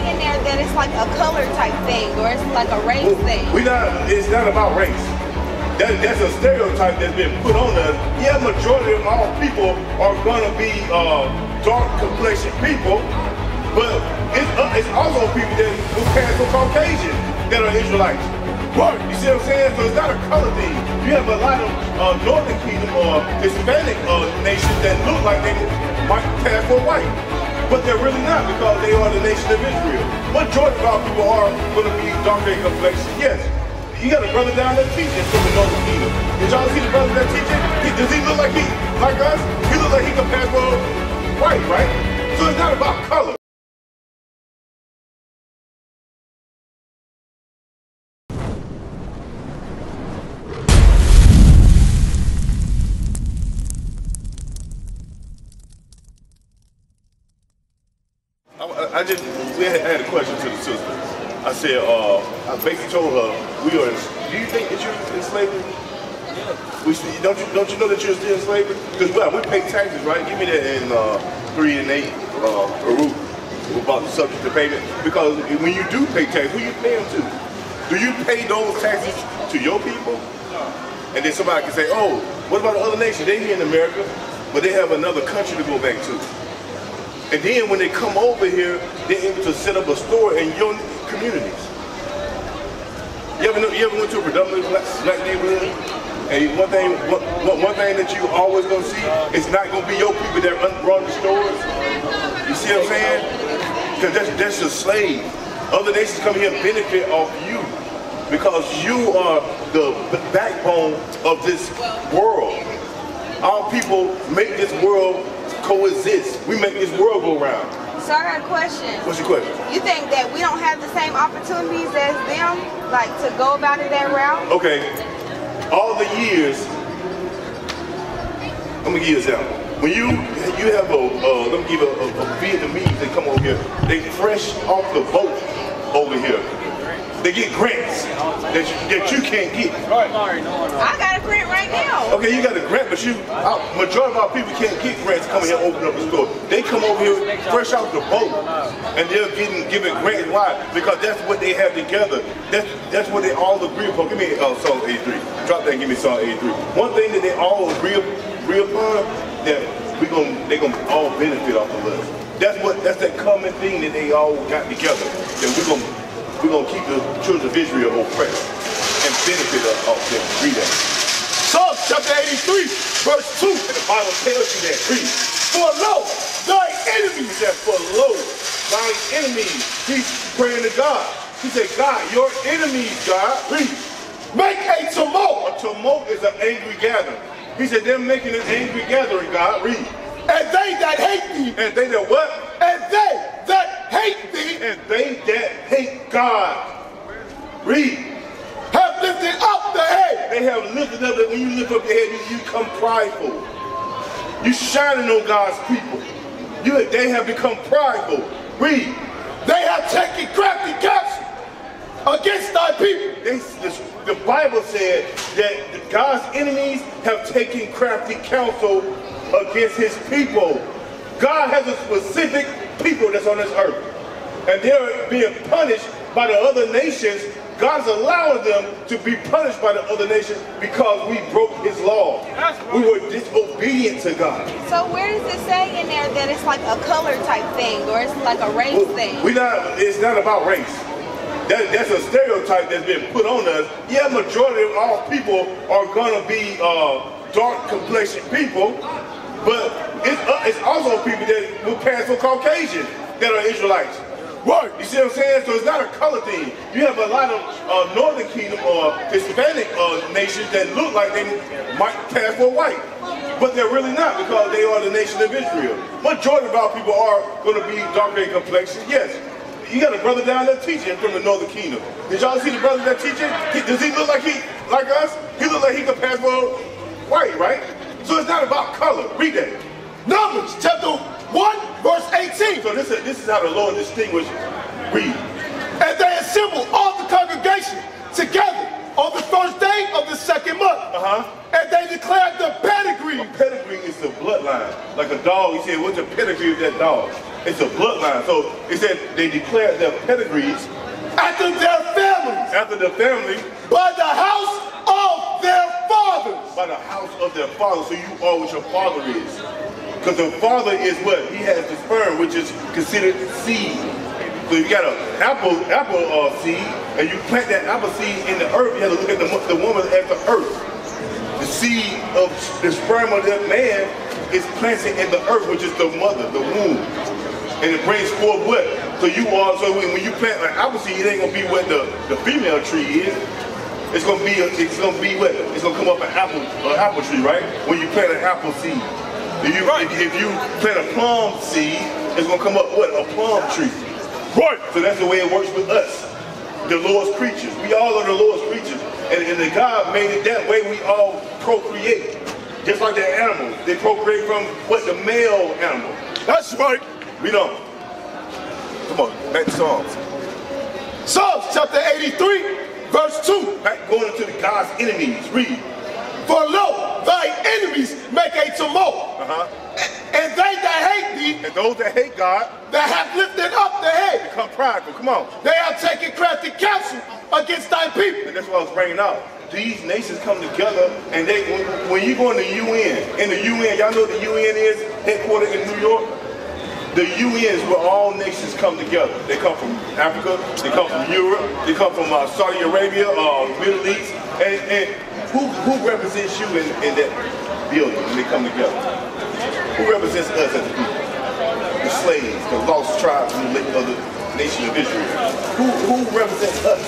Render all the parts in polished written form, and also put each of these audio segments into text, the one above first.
somebody in there that it's like a color type thing or it's like a race thing. It's not about race. That's a stereotype that's been put on us. Yeah, majority of our people are gonna be dark complexion people, but it's also people that who pass for Caucasian that are Israelites. But you see what I'm saying? So it's not a color thing. You have a lot of Northern Kingdom or Hispanic nations that look like they might pass for white, but they're really not because they are the nation of Israel. Majority of our people are gonna be darker complexion. Yes. You got a brother down there teaching from the Northern Kingdom. Did y'all see the brother that teaching? Does he look like us? He look like he can pass for white, right? So it's not about color. We had a question to the sister. I said, I basically told her, do you think that you're in slavery? Yeah. Don't you know that you're still in slavery? Because we pay taxes, right? Give me that in 3 and 8, Baruch, about the subject of payment. Because when you do pay taxes, who you pay them to? Do you pay those taxes to your people? No. And then somebody can say, oh, what about the other nation? They here in America, but they have another country to go back to. And then when they come over here, they're able to set up a store in your communities. You ever went to a predominantly black neighborhood? And one thing that you always gonna see is not gonna be your people that run the stores. You see what I'm saying? Because that's your slave. Other nations come here and benefit off you because you are the backbone of this world. Our people make this world coexist. We make this world go round. So I got a question. What's your question? You think that we don't have the same opportunities as them, like to go about it that route? Okay. All the years, let me give you an example. When you have let me give a Vietnamese that come over here, they fresh off the boat over here. They get grants that you can't get. I got a grant right now. Okay, you got a grant, but majority of our people can't get grants coming here and open up the store. They come over here fresh out the boat, and they're given grants. Why? Because that's what they have together. That's what they all agree upon. Give me Psalm 83. Drop that and give me Psalm 83. One thing that they all agree upon, that they're gonna all benefit off of us. That's that common thing that they all got together. That we're gonna keep the children of Israel oppressed and benefit off them. Read that. Psalm chapter 83, verse 2, and the Bible tells you that. Read. For lo, thy enemies, he's praying to God. He said, God, your enemies, God, read. Make a tumult. A tumult is an angry gathering. He said, they're making an angry gathering, God, read. And they that hate thee. And they that what? And they that hate thee, and they that hate God, read, have lifted up the head. They have lifted up, when you lift up your head, you become prideful. You shining on God's people. They have become prideful. Read. They have taken crafty counsel against thy people. The Bible said that God's enemies have taken crafty counsel against his people. God has a specific people that's on this earth, and they're being punished by the other nations. God's allowing them to be punished by the other nations because we broke his law. We were disobedient to God. So where does it say in there that it's like a color type thing or it's like a race thing? It's not about race. That's a stereotype that's been put on us. Yeah, majority of our people are gonna be dark complexion people, but it's also people that will pass for Caucasian that are Israelites. Right. You see what I'm saying? So it's not a color thing. You have a lot of Northern Kingdom or Hispanic nations that look like they might pass for white, but they're really not because they are the nation of Israel. Majority of our people are going to be darker in complexion. Yes. You got a brother down there teaching from the Northern Kingdom. Did y'all see the brother that teaching? Does he look like us? He look like he can pass for white, right? So it's not about color. Read that. Numbers chapter 1 verse 18. So this is how the Lord distinguishes. Read. And they assembled all the congregation together on the first day of the second month. And they declared the pedigree. A pedigree is the bloodline. Like a dog, he said, what's the pedigree of that dog? It's a bloodline. So it said they declared their pedigrees after their families. After their family. By the house of their fathers. By the house of their fathers. So you are what your father is. Because the father is what? He has the sperm, which is considered seed. So you got an apple seed, and you plant that apple seed in the earth. You have to look at the woman as the earth. The seed of the sperm of that man is planted in the earth, which is the mother, the womb. And it brings forth what? So you are, so when you plant an apple seed, it ain't going to be what the female tree is. It's going to be, what? It's going to come up an apple tree, right? When you plant an apple seed. If you plant a plum seed, it's going to come up, what, a plum tree. Right. So that's the way it works with us, the Lord's creatures. We all are the Lord's creatures. And the God made it that way. We all procreate. Just like the animals. They procreate from, what, the male animal. That's right. We don't. Come on, back to Psalms. Psalms chapter 83, verse 2. Back going into the God's enemies. Read. For lo, thy enemies make a tumult, and they that hate thee, and those that hate God, that have lifted up their head, become prideful. Come on, they have taken crafty counsel against thy people. And that's what I was bringing out. These nations come together, and they when you go in the UN, y'all know the UN is headquartered in New York. The UN is where all nations come together. They come from Africa, they come from Europe, they come from Saudi Arabia, Middle East, and who represents you in that building when they come together? Who represents us as a people? The slaves, the lost tribes of the nation of Israel. Who represents us?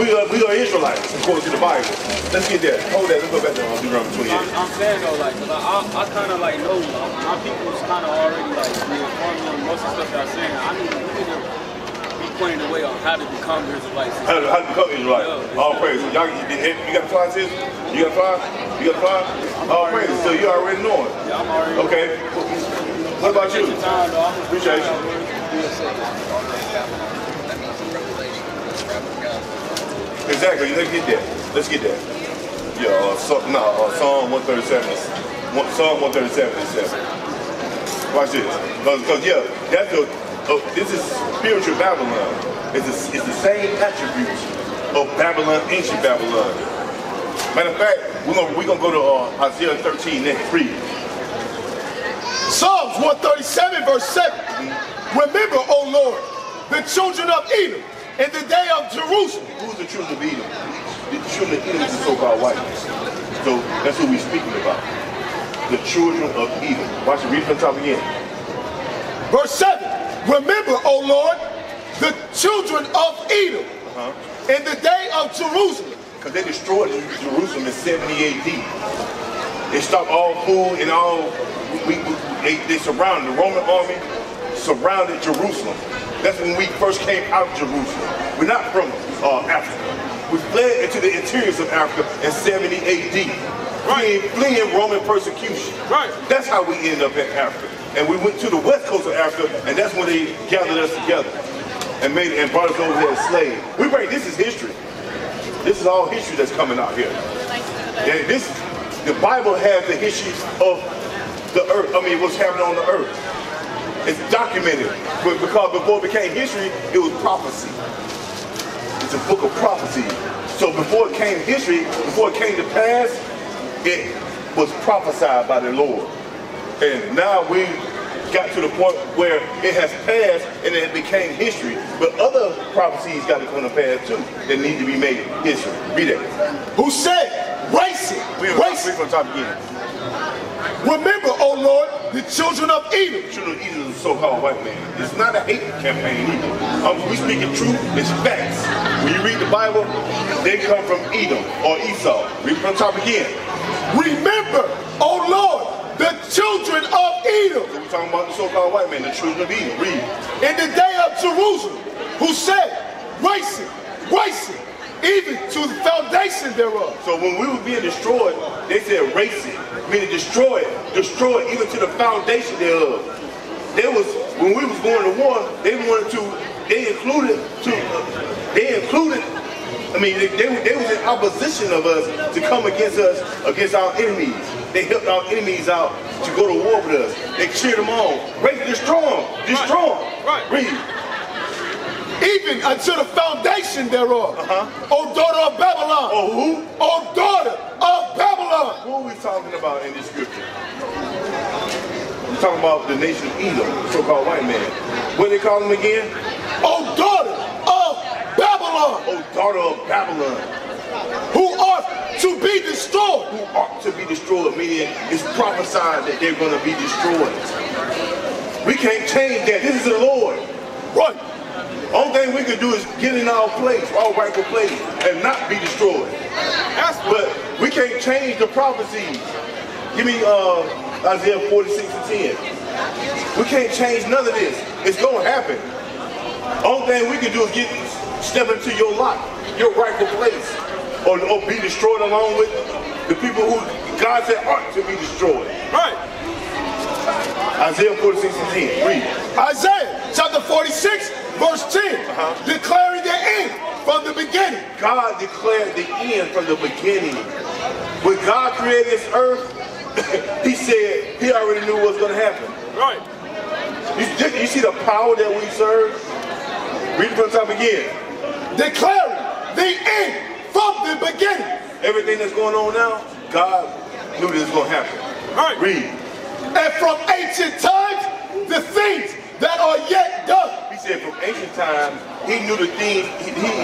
We are Israelites, according to the Bible. Let's get there. Hold that. Let's go back to Deuteronomy 28. I'm saying though, like, I kind of like know my people's kind of already like reaffirming on most of the stuff that I'm saying. I mean, pointing the way on how to become Israelites. How to become Israelites. Yeah, all praise. Y'all, you got fly, sis? You got fly? You got fly? All praise. So you already know it. Yeah, I'm already knowing. Okay. What about you? Appreciate you. Exactly. Let's get that. Let's get that. Yeah. Psalm 137. Psalm 137 and 7. Watch this. Cause yeah, that's the. This is spiritual Babylon. It's the same attributes of Babylon, ancient Babylon. Matter of fact, we're gonna go to Isaiah 13 next. Read. Psalms 137 verse 7. Remember, O Lord, the children of Edom in the day of Jerusalem. Who's the children of Edom? The children of Edom is the so-called white. So that's who we're speaking about. The children of Edom. Watch it. Read from the top again. Verse 7. Remember, O Lord, the children of Edom in the day of Jerusalem. Because they destroyed Jerusalem in 70 AD. They stopped all food and all, they surrounded, the Roman army surrounded Jerusalem. That's when we first came out of Jerusalem. We're not from Africa. We fled into the interiors of Africa in 70 AD. Right. Fleeing Roman persecution. Right. That's how we end up in Africa. And we went to the west coast of Africa, and that's when they gathered us together and made and brought us over here as slaves. We bring this is history. This is all history that's coming out here. And this, the Bible has the history of the earth. I mean, what's happening on the earth. It's documented, but because before it became history, it was prophecy. It's a book of prophecy. So before it came history, before it came to pass, it was prophesied by the Lord. And now we got to the point where it has passed and it became history. But other prophecies got to come to pass too that need to be made history. Read it. Who said, race it. We're going to talk again. Remember, O Lord, the children of Edom. The children of Edom is a so-called white man. It's not a hate campaign either. We speaking truth, it's facts. When you read the Bible, they come from Edom or Esau. Read from the top again. Remember, O Lord, the children of Edom. So we're talking about the so-called white man, the children of Edom. Read. In the day of Jerusalem, who said, racing, racing, even to the foundation thereof. So when we were being destroyed, they said racing, meaning destroy it, destroy it, even to the foundation thereof. They was, when we was going to war, they included I mean, they was in opposition of us to come against us, against our enemies. They helped our enemies out to go to war with us. They cheered them on. Destroy them. Destroy them. Right. Read. Even unto the foundation thereof, O daughter of Babylon. Oh, who? O daughter of Babylon. Who are we talking about in this scripture? We're talking about the nation of Edom, the so-called white man. What do they call him again? O daughter of Babylon. O daughter of Babylon. Who art to be destroyed. Who ought to be destroyed, meaning it's prophesied that they're going to be destroyed. We can't change that. This is the Lord. Right. Only thing we can do is get in our place, our rightful place, and not be destroyed. But we can't change the prophecies. Give me Isaiah 46:10. We can't change none of this. It's gonna happen. Only thing we can do is step into your lot, your rightful place, or be destroyed along with the people who God said ought to be destroyed. Right. Isaiah 46:10. Read. Isaiah chapter 46:10. Declaring the end from the beginning. God declared the end from the beginning. When God created this earth, he said he already knew what was going to happen. Right. You see the power that we serve? Read it from the top again. Declaring the end from the beginning. Everything that's going on now, God knew this was going to happen. Right. Read. And from ancient times, the things that are yet done. He said from ancient times, he knew the things,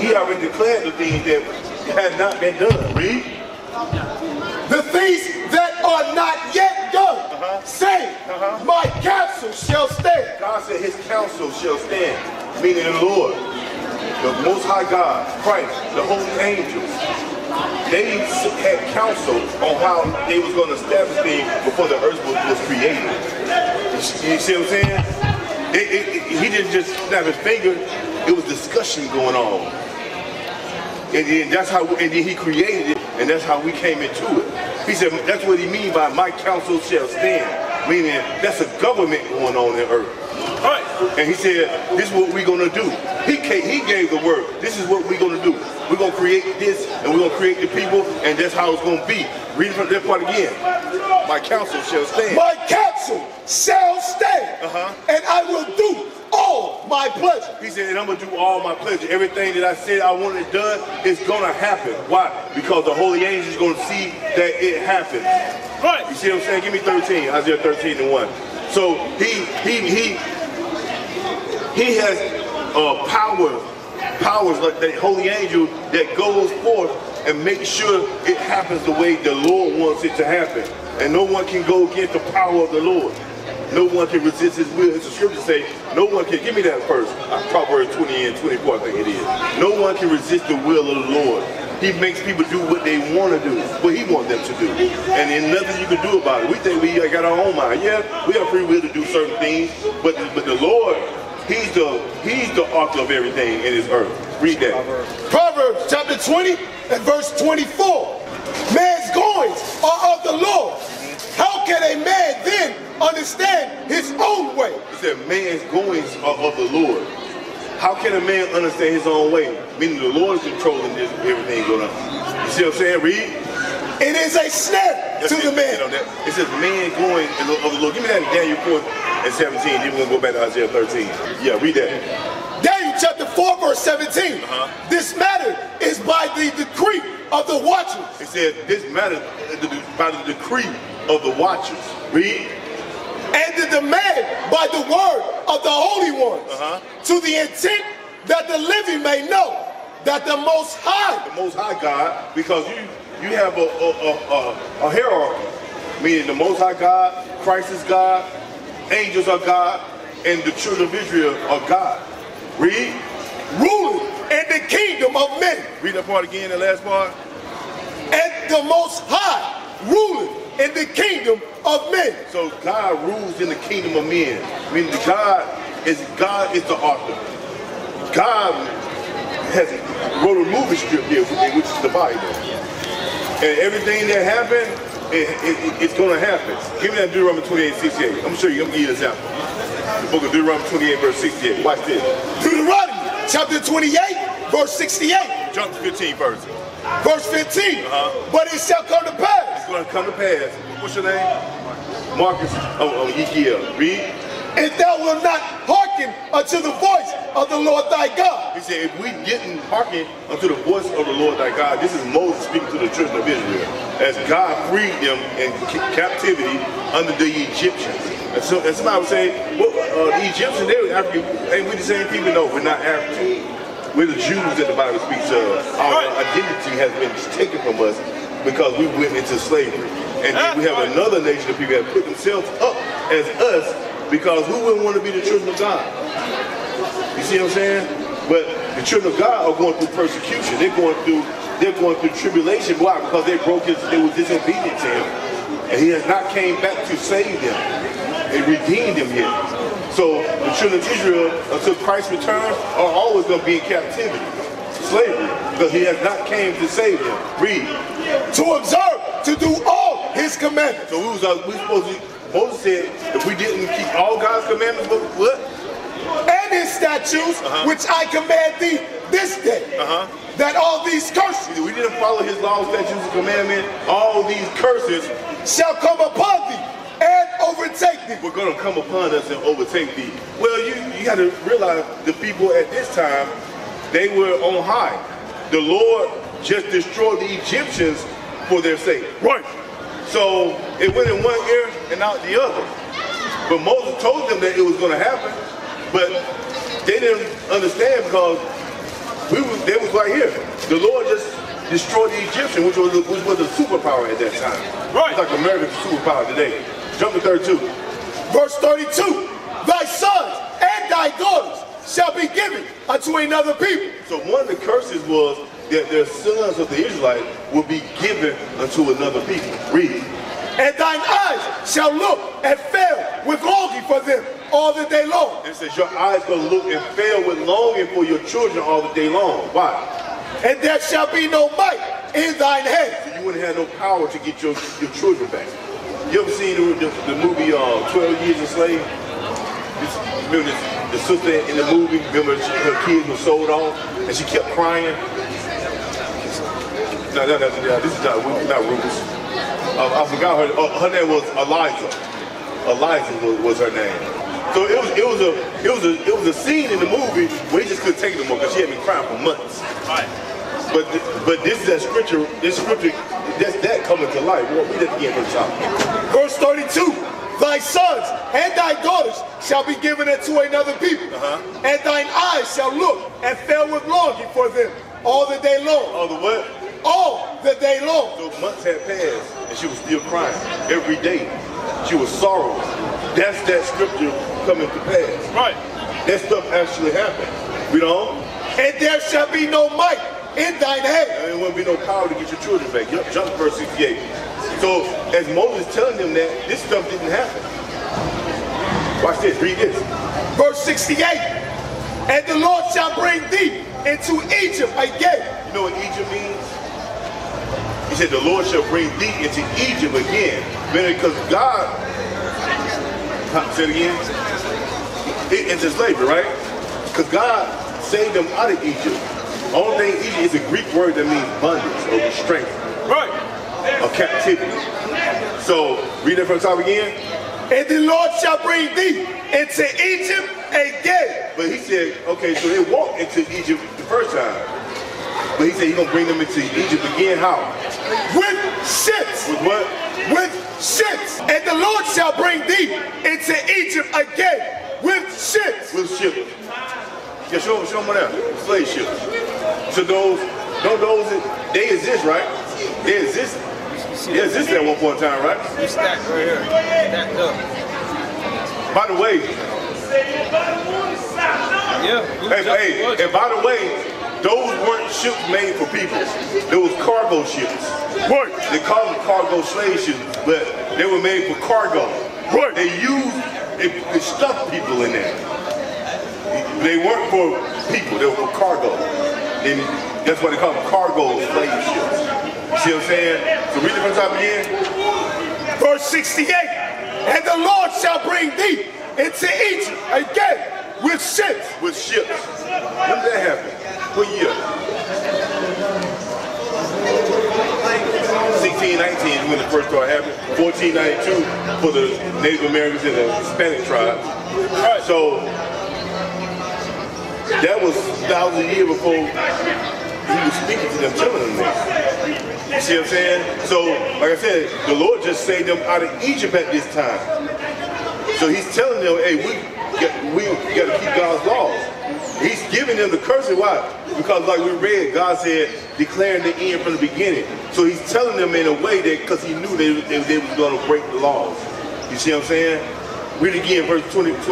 he already declared the things that had not been done. Read. The things that are not yet done, say, my counsel shall stand. God said his counsel shall stand, meaning the Lord, the Most High God, Christ, the holy angels. They had counsel on how they was going to establish things before the earth was created. You see what I'm saying? He didn't just snap his finger. It was discussion going on. And then that's how, and then he created it, and that's how we came into it. He said, that's what he means by my counsel shall stand. Meaning, that's a government going on in earth. All right. And he said, this is what we're going to do. He gave the word. This is what we're going to do. We're going to create this, and we're going to create the people, and that's how it's going to be. Read from that part again. My counsel shall stand. My counsel shall stand, and I will do all my pleasure. He said, and I'm going to do all my pleasure. Everything that I said I wanted done is going to happen. Why? Because the holy angels are going to see that it happens. Right. You see what I'm saying? Give me 13, Isaiah 13:1. So he has powers like that holy angel that goes forth and makes sure it happens the way the Lord wants it to happen. And no one can go against the power of the Lord. No one can resist his will. As the scripture say, no one can, give me that verse, Proverbs 20:24, I think it is. No one can resist the will of the Lord. He makes people do what they want to do, what he wants them to do. And there's nothing you can do about it. We think we got our own mind. Yeah, we have free will to do certain things, but the Lord, He's the author of everything in this earth. Read that. Proverbs chapter 20:24. Man's goings are of the Lord. How can a man then understand his own way? It said man's goings are of the Lord. How can a man understand his own way? Meaning the Lord is controlling this, everything going on. You see what I'm saying? Read. It is a snare to the man. It says man going of the Lord. Give me that in Daniel 4:17. Then we're going to go back to Isaiah 13. Yeah, read that. Daniel chapter 4:17. This matter is by the decree of the watchers. It said this matter by the decree of the watchers. Read. And the demand by the word of the holy ones to the intent that the living may know that the Most High God, because you have a hierarchy, meaning the Most High God, Christ is God, angels are God, and the children of Israel are God. Read. Ruling in the kingdom of men. Read that part again, the last part. And the Most High ruling in the kingdom of men. So God rules in the kingdom of men. Meaning God is the author. God has wrote a movie script here, which is the Bible. And everything that happened, it's going to happen. Give me that Deuteronomy 28:68. I'm sure you're going to give you an example. The book of Deuteronomy 28:68. Watch this. Deuteronomy chapter 28:68. Jump 15 verse. Verse 15? Uh-huh. But it shall come to pass. It's going to come to pass. What's your name? Marcus. Oh, yeah. Read. And thou wilt not hearken unto the voice of the Lord thy God. He said, if we didn't hearken unto the voice of the Lord thy God, this is Moses speaking to the children of Israel, as God freed them in captivity under the Egyptians. And so, as somebody was saying, well, the Egyptians, they were African. Ain't we the same people? No, we're not African. We're the Jews that the Bible speaks of. Our identity has been taken from us because we went into slavery. And we have another nation of people that put themselves up as us. Because who wouldn't want to be the children of God? You see what I'm saying? But the children of God are going through persecution. They're going through tribulation. Why? Because they were disobedient to him. And he has not came back to save them and redeem them yet. So the children of Israel, until Christ returns, are always going to be in captivity, slavery, because he has not came to save them. Read. To observe, to do all his commandments. So we're supposed to. Moses said, if we didn't keep all God's commandments, but what? And his statutes, which I command thee this day, that all these curses. We didn't follow his laws, statutes, and commandments. All these curses shall come upon thee and overtake thee. We're going to come upon us and overtake thee. Well, you got to realize the people at this time, they were on high. The Lord just destroyed the Egyptians for their sake. Right. So it went in one ear and out the other. But Moses told them that it was going to happen, but they didn't understand because they was right here. The Lord just destroyed the Egyptians, which was a superpower at that time. Right. It's like America's superpower today. Jump to 32. Verse 32. Thy sons and thy daughters shall be given unto another people. So one of the curses was that their sons of the Israelites will be given unto another people. Read. And thine eyes shall look and fail with longing for them all the day long. It says your eyes will look and fail with longing for your children all the day long. Why? And there shall be no might in thine hand. So you wouldn't have no power to get your children back. You ever seen the movie 12 Years a Slave? Remember the sister in the movie, remember her kids were sold off and she kept crying? No, this is not Rufus. I forgot her. Her name was Eliza. Eliza was her name. So it was a scene in the movie where he just couldn't take it anymore because she had been crying for months. But this is that scripture. This scripture, that coming to life. Well, read that again from the top. Verse 32. Thy sons and thy daughters shall be given unto another people, and thine eyes shall look and fail with longing for them all the day long. All the what? All the day long. So months had passed and she was still crying. Every day she was sorrowful. That's that scripture coming to pass. Right. That stuff actually happened. You know? And there shall be no might in thine hand. And there won't be no power to get your children back. Jump to verse 68. So as Moses telling them that, this stuff didn't happen. Watch this. Read this. Verse 68. And the Lord shall bring thee into Egypt again. You know what Egypt means? He said, the Lord shall bring thee into Egypt again. Because God, say it again, into slavery, right? Because God saved them out of Egypt. Only thing Egypt is a Greek word that means bondage or restraint. Right. Or captivity. So, read that from the top again. And the Lord shall bring thee into Egypt again. But he said, okay, so they walked into Egypt the first time. But he said he's gonna bring them into Egypt again. How? With ships. With what? With ships. And the Lord shall bring thee into Egypt again with ships. With ships. Yeah, show them that. Slave ships. So they exist, right? They exist. They existed at one point in time, right? They stacked right here. Stacked up. By the way. Yeah. Hey, and by the way. Those weren't ships made for people. They was cargo ships. Right. They called them cargo slave ships, but they were made for cargo. Right. They stuffed people in there. They weren't for people, they were for cargo. And that's why they call them cargo slave ships. You see what I'm saying? So read it from the top again. Verse 68. And the Lord shall bring thee into Egypt again with ships. With ships. When did that happen? What year? 1619 is when the first start happened. 1492 for the Native Americans and the Hispanic tribes. So that was thousands of years before he was speaking to them children. You see what I'm saying? So, like I said, the Lord just saved them out of Egypt at this time. So he's telling them, hey, we got to keep God's laws. He's giving them the cursing. Why? Because like we read, God said, declaring the end from the beginning. So he's telling them in a way that, because he knew they was going to break the laws. You see what I'm saying? Read again, verse 28:15.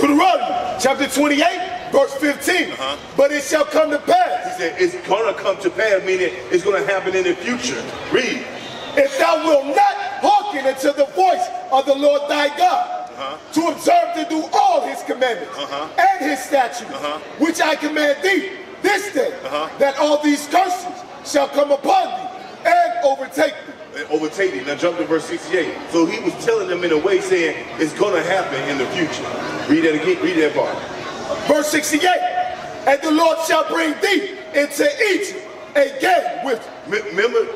Deuteronomy, chapter 28, verse 15. But it shall come to pass. He said, it's going to come to pass, meaning it's going to happen in the future. Read. If thou wilt not hearken unto the voice of the Lord thy God, to observe to do all his commandments and his statutes, which I command thee this day, that all these curses shall come upon thee and overtake thee. Now jump to verse 68. So he was telling them in a way, saying it's going to happen in the future. Read that again. Read that part. Verse 68. And the Lord shall bring thee into Egypt again with you. Remember,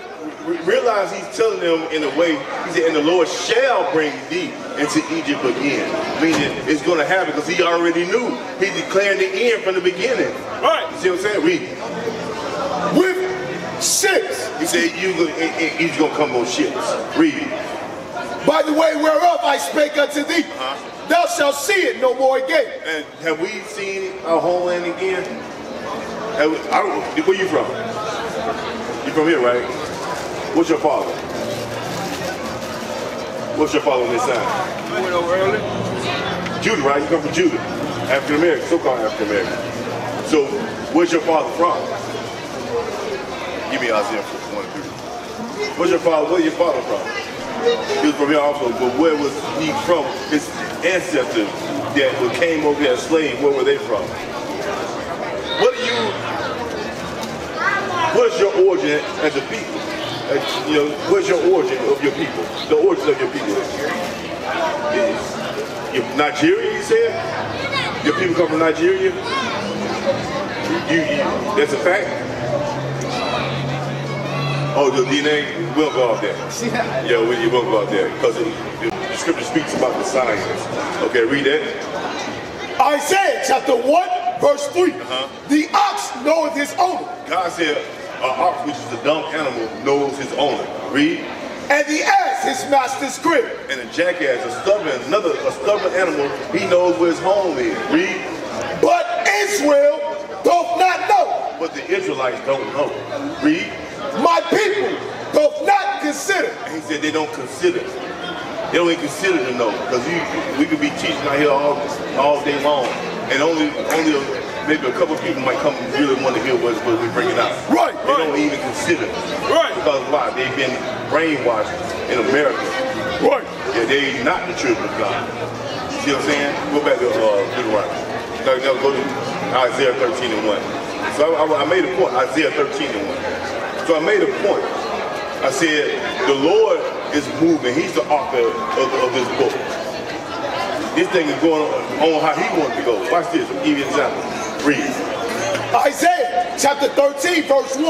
realize he's telling them in a way, he said, and the Lord shall bring thee into Egypt again. Meaning it's going to happen because he already knew. He declared the end from the beginning. Right. You see what I'm saying? Read. With ships. He said, he's going to come on ships. Read. By the way whereof I spake unto thee, thou shalt see it no more again. And have we seen our homeland again? I don't, where you from? You from here, right? What's your father? What's your father on this side? You went over early. Judah, right? You come from Judah. African American, so-called African American. So, where's your father from? Give me Isaiah 1:3. Where's your father? Where's your father from? He was from here also, but where was he from? His ancestors that came over here as slaves, where were they from? What do you, what's your origin as a people? You know, where's your origin of your people? The origin of your people? Yes. Nigeria, you said? Your people come from Nigeria? You, that's a fact? Oh, your DNA? We'll go out there. Yeah, we will go out there. Because the scripture speaks about the science. Okay, read that. Isaiah chapter 1, verse 3. The ox knoweth his owner. God said, an ox, which is a dumb animal, knows his owner. Read. And the ass, his master's crib. And a jackass, a stubborn animal, he knows where his home is. Read. But Israel doth not know. But the Israelites don't know. Read. My people doth not consider. And he said they don't consider. They don't even consider to know. Because we could be teaching out here all day long. And maybe a couple of people might come and really want to hear what we bring it out. Right. They don't even consider. Right. Because why? They've been brainwashed in America. Right. Yeah, they're not the children of God. You see what I'm saying? Go back to Deuteronomy. No, go to Isaiah 13:1. So I made a point. Isaiah 13:1. So I made a point. I said, the Lord is moving. He's the author of this book. This thing is going on how he wants to go. Watch this. I'll give you an example. Read. Isaiah chapter 13 verse 1.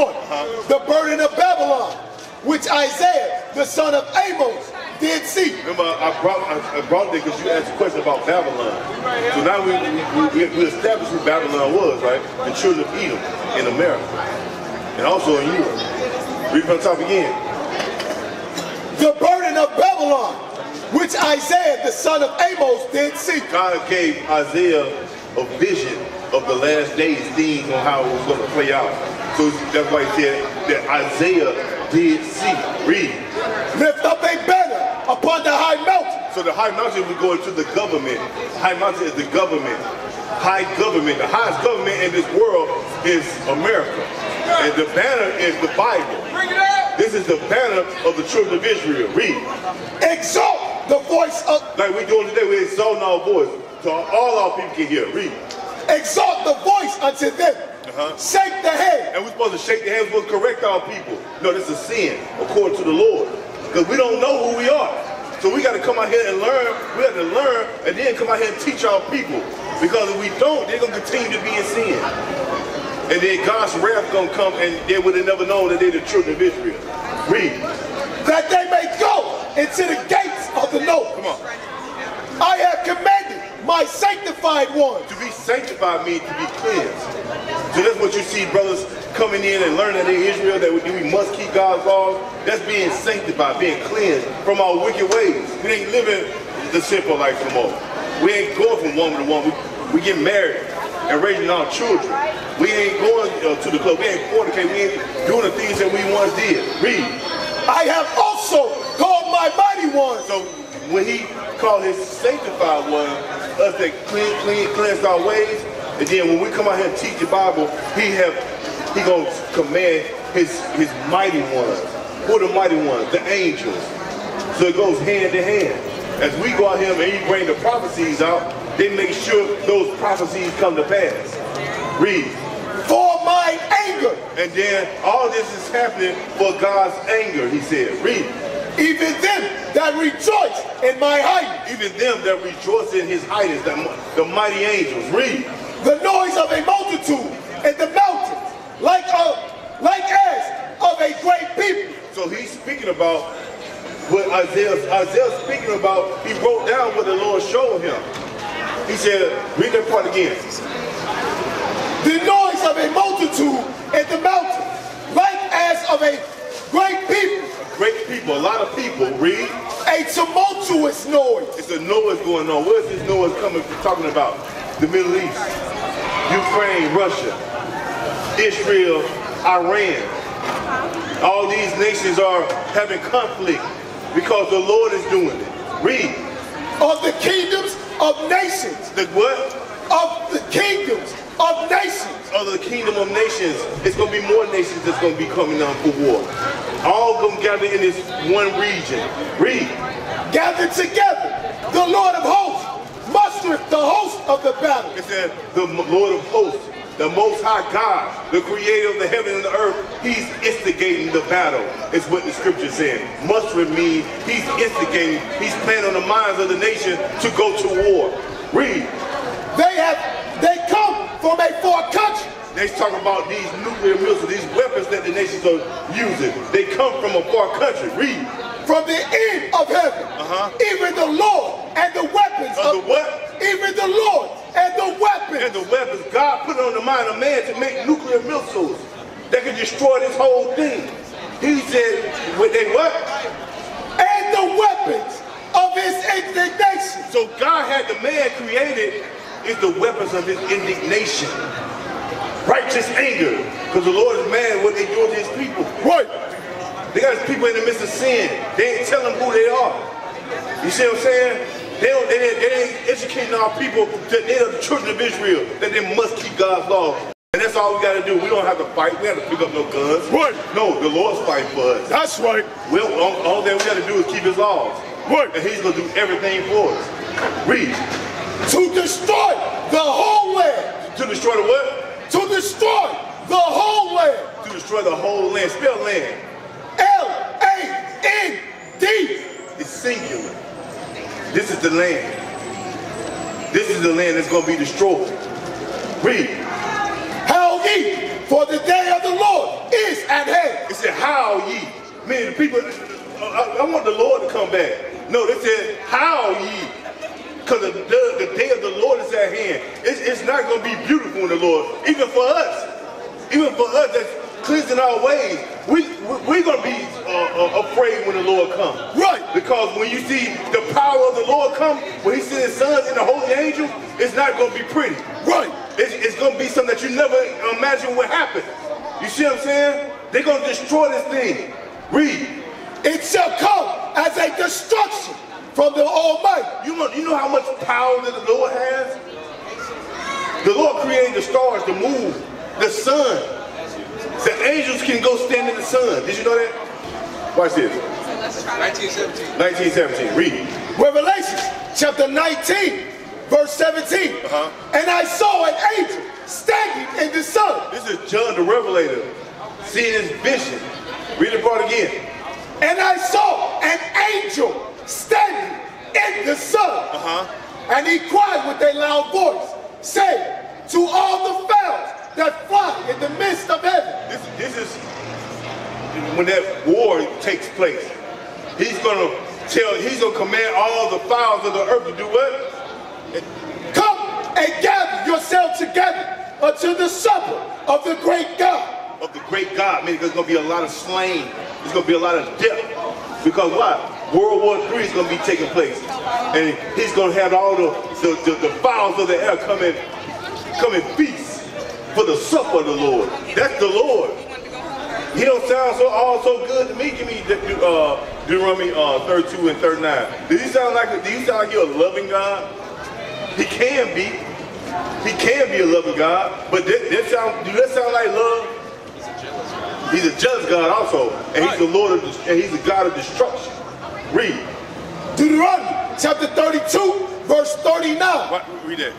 The burden of Babylon, which Isaiah the son of Amos did see. Remember, I brought that because you asked a question about Babylon. So now we established who Babylon was, right? The children of Edom in America and also in Europe. Read from the top again. The burden of Babylon, which Isaiah the son of Amos did see. God gave Isaiah a vision of the last days, things on how it was going to play out. So that's why he said that Isaiah did see. Read. Lift up a banner upon the high mountain. So the high mountain was going to the government. High mountain is the government. High government. The highest government in this world is America. And the banner is the Bible. Bring it up. This is the banner of the children of Israel. Read. Exalt the voice of... Like we're doing today, we're exalting our voice. So all our people can hear. Read. Exalt the voice unto them. Shake the head. And we're supposed to shake the hands. We'll correct our people. No, this is sin, according to the Lord. Because we don't know who we are. So we got to come out here and learn. We have to learn and then come out here and teach our people. Because if we don't, they're going to continue to be in sin. And then God's wrath gonna come, and they would have never known that they're the children of Israel. Read. That they may go into the gates of the north. Come on. I have commanded my sanctified one. To be sanctified means to be cleansed. So that's what you see brothers coming in and learning in Israel, that we must keep God's laws. That's being sanctified, being cleansed from our wicked ways. We ain't living the simple life no more. We ain't going from woman to woman. We get married and raising our children. We ain't going to the club. We ain't fornicating. We ain't doing the things that we once did. Read. I have also called my mighty one. So when he called his sanctified one, us that cleansed our ways, and then when we come out here and teach the Bible, he gonna command his mighty ones. Who are the mighty ones? The angels. So it goes hand to hand. As we go out here and he bring the prophecies out, they make sure those prophecies come to pass. Read. For my anger. And then all this is happening for God's anger, he said. Read. Even them that rejoice in my height. Even them that rejoice in his height is the mighty angels. Read. The noise of a multitude in the mountains, like as of a great people. So he's speaking about what Isaiah's speaking about. He wrote down what the Lord showed him. He said, read that part again. The noise of a multitude at the mountain, like as of a great people. A great people, a lot of people, read. A tumultuous noise. It's a noise going on. Where's this noise coming from? Talking about the Middle East, Ukraine, Russia, Israel, Iran. All these nations are having conflict because the Lord is doing it. Read. Of the kingdoms of nations. The what? Of the kingdoms of nations. Of the kingdom of nations. It's going to be more nations that's going to be coming down for war. All going to gather in this one region. Read. Gather together. The Lord of hosts mustereth the host of the battle. It said the Lord of hosts, the Most High God, the creator of the heaven and the earth. He's instigating the battle, is what the scripture said. Mustard means he's instigating, he's playing on the minds of the nation to go to war. Read. They come from a foreign country. They talk about these nuclear missiles, these weapons that the nations are using. They come from a foreign country. Read. From the end of heaven, even the Lord and the weapons of the what? Even the Lord and the weapons. And the weapons. God put it on the mind of man to make nuclear missiles that could destroy this whole thing. He said, with they what? And the weapons of his indignation. So God had the man created is the weapons of his indignation. Righteous anger. Because the Lord is mad what they do to his people. Right. They got his people in the midst of sin. They ain't telling who they are. You see what I'm saying? They ain't educating our people that they are the children of Israel, that they must keep God's law. And that's all we got to do. We don't have to fight. We don't have to pick up no guns. Right. No, the Lord's fighting for us. That's right. Well, all that we got to do is keep his laws. Right. And he's going to do everything for us. Read. To destroy the whole land. To destroy the what? To destroy the whole land. To destroy the whole land. Spell land. L-A-N-D. It's singular. This is the land. This is the land that's going to be destroyed. Read. Howl ye, for the day of the Lord is at hand. It said, howl ye. Meaning the people, I want the Lord to come back. No, they said, howl ye. Because the day of the Lord is at hand. It's not going to be beautiful in the Lord. Even for us. Even for us that's cleansing our ways. We're going to be afraid when the Lord comes. Right. Because when you see the power of the Lord come, when he sends his sons and the holy angels, it's not going to be pretty. Right. It's going to be something that you never imagine would happen. You see what I'm saying? They're going to destroy this thing. Read. It shall come as a destruction from the Almighty. You know how much power that the Lord has? The Lord created the stars, the moon, the sun. The angels can go stand in the sun. Did you know that? Watch this. 1917. 1917. Read. Revelation chapter 19, verse 17. And I saw an angel standing in the sun. This is John the Revelator seeing his vision. Read the part again. And I saw an angel standing in the sun. And he cried with a loud voice, saying to all the fowls that flock in the midst of heaven. This is when that war takes place. He's gonna command all the fowls of the earth to do what? Come and gather yourselves together unto the supper of the great God. Of the great God, meaning there's gonna be a lot of slain. There's gonna be a lot of death. Because why? World War III is going to be taking place, and he's going to have all the fowls of the air come and feast for the supper of the Lord. That's the Lord. He don't sound so good to me. Give me Deuteronomy 32 and 39. Do you sound like you're a loving God? He can be. He can be a loving God, but do that sound like love? He's a jealous God also, and he's the Lord and he's the God of destruction. Read. Deuteronomy chapter 32, verse 39. What? Read that.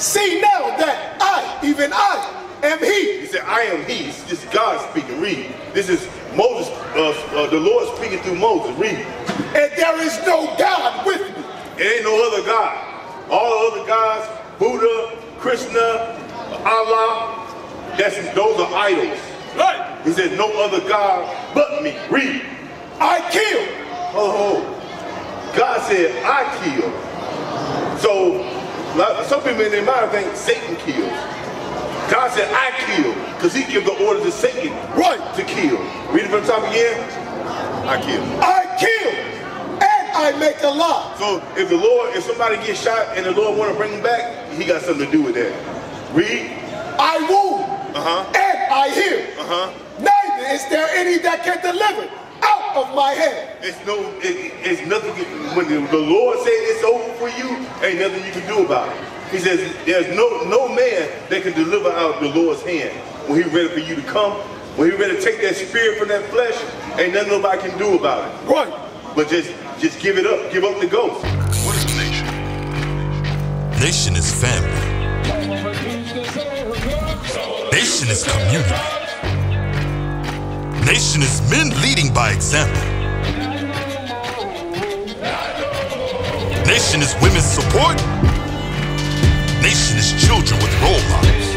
See now that I, even I, am He. He said, I am He. This is God speaking. Read. This is Moses, the Lord speaking through Moses. Read. And there is no God with me. There ain't no other God. All other gods, Buddha, Krishna, Allah, those are idols. Right. He said, no other God but me. Read. I kill. God said, I kill. So, some people in their mind think Satan kills. God said, I kill, because he gave the order to Satan to kill. Read it from the top again. I kill. I kill, and I make alive. So, if somebody gets shot and the Lord want to bring him back, he got something to do with that. Read. I wound, and I heal. Neither is there any that can deliver out of my head. It's nothing. When the Lord said it's over for you, ain't nothing you can do about it. He says there's no man that can deliver out of the Lord's hand. When He's ready for you to come, when He's ready to take that spirit from that flesh, ain't nothing nobody can do about it. Right. But just give it up. Give up the ghost. What is nation? Nation is family. Nation is community. Nation is men leading by example. Nation is women's support. Nation is children with role models.